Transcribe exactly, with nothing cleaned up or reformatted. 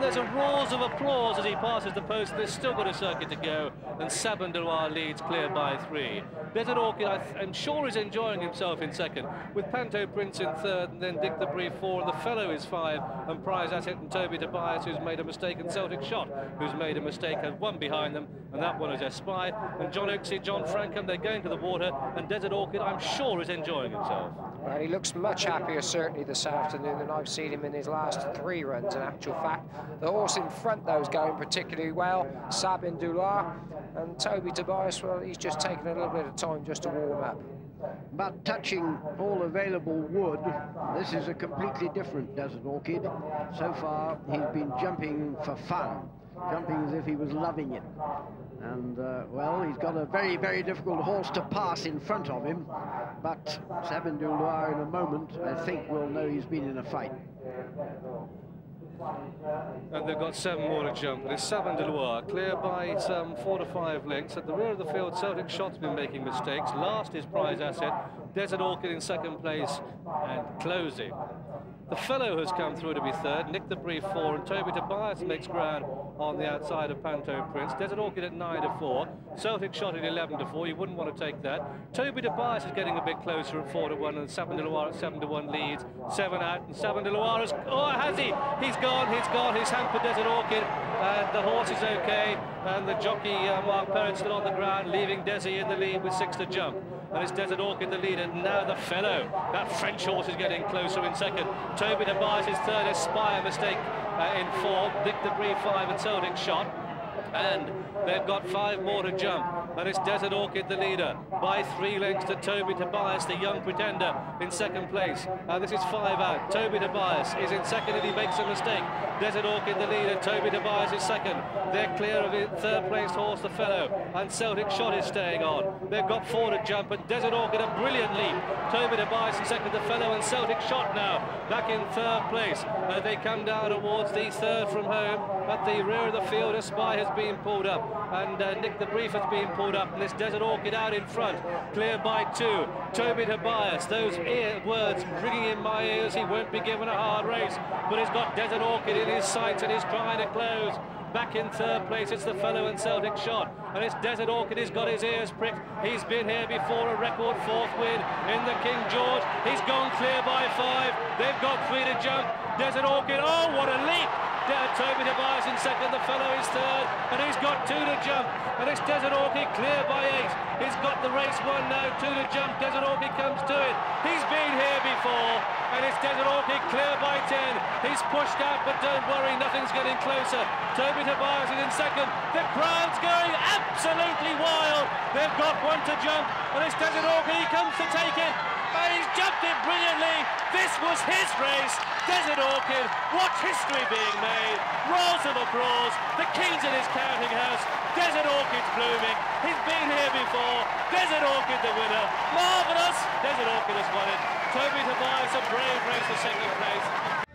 There's a roars of applause as he passes the post. There's still got a circuit to go, and Sabin du Loir leads clear by three. Desert Orchid, I'm sure, is enjoying himself in second, with Panto Prince in third, and then Dick the Brief four, and the Fellow is five, and Prize Asset and Toby Tobias, who's made a mistake, and Celtic Shot, who's made a mistake, and one behind them, and that one is Espy, and John Oxy, John Frankham, they're going to the water, and Desert Orchid, I'm sure, is enjoying himself. And he looks much happier, certainly, this afternoon than I've seen him in his last three runs, in actual fact. The horse in front, though, is going particularly well, Sabin du Loir, and Toby Tobias, well, he's just taken a little bit of time just to warm up. But touching all available wood, this is a completely different Desert Orchid. So far, he's been jumping for fun, jumping as if he was loving it. And, uh, well, he's got a very, very difficult horse to pass in front of him. But Sabin du Loir, in a moment, I think, will know he's been in a fight. And they've got seven more to jump. It's Sabin du Loir, clear by some four to five lengths. At the rear of the field, Celtic Shot's been making mistakes. Last is Prize Asset, Desert Orchid in second place, and closing. The Fellow has come through to be third, Nick the Brief four, and Toby Tobias makes ground on the outside of Panto Prince. Desert Orchid at nine to four, Celtic Shot at eleven to four, you wouldn't want to take that. Toby Tobias is getting a bit closer at four to one, and Sabin du Loir at seven to one leads, seven out, and Sabin du Loir is... Oh, has he? He's gone, he's gone, he's hampered Desert Orchid, and the horse is okay, and the jockey uh, Mark Perrin still on the ground, leaving Desi in the lead with six to jump. And it's Desert Orchid the leader, and now the Fellow. That French horse is getting closer in second. Toby Tobias is third, Espy a mistake uh, in four, Dick the Brief five, and Celtic Shot. And they've got five more to jump, and it's Desert Orchid the leader by three lengths to Toby Tobias, the young pretender, in second place. And this is five out. Toby Tobias is in second and he makes a mistake. Desert Orchid the leader, Toby Tobias is second. They're clear of it, third place horse the Fellow, and Celtic Shot is staying on. They've got four to jump, and Desert Orchid a brilliant leap. Toby Tobias in second, the Fellow, and Celtic Shot now back in third place. Uh, they come down towards the third from home. At the rear of the field, Espy has been pulled up, and uh, Nick the Brief has been pulled up, and this Desert Orchid out in front, clear by two. Toby Tobias, those ear words ringing in my ears, he won't be given a hard race, but he's got Desert Orchid in his sights and he's trying to close. Back in third place, it's the Fellow and Celtic Shot, and it's Desert Orchid, he's got his ears pricked. He's been here before, a record fourth win in the King George. He's gone clear by five, they've got three to jump. Desert Orchid, oh, what a leap! Toby Tobias in second, the Fellow is third, and he's got two to jump, and it's Desert Orchid clear by eight. He's got the race won now, two to jump, Desert Orchid comes to it. He's been here before, and it's Desert Orchid clear by ten. He's pushed out, but don't worry, nothing's getting closer. Toby Tobias is in second, the crowd's going absolutely wild. They've got one to jump, and it's Desert Orchid, he comes to take it. And he's jumped it brilliantly. This was his race. Desert Orchid, watch history being made. Roars of applause. The King's in his counting house. Desert Orchid's blooming. He's been here before. Desert Orchid the winner. Marvellous. Desert Orchid has won it. Toby Tobias, a brave race for second place.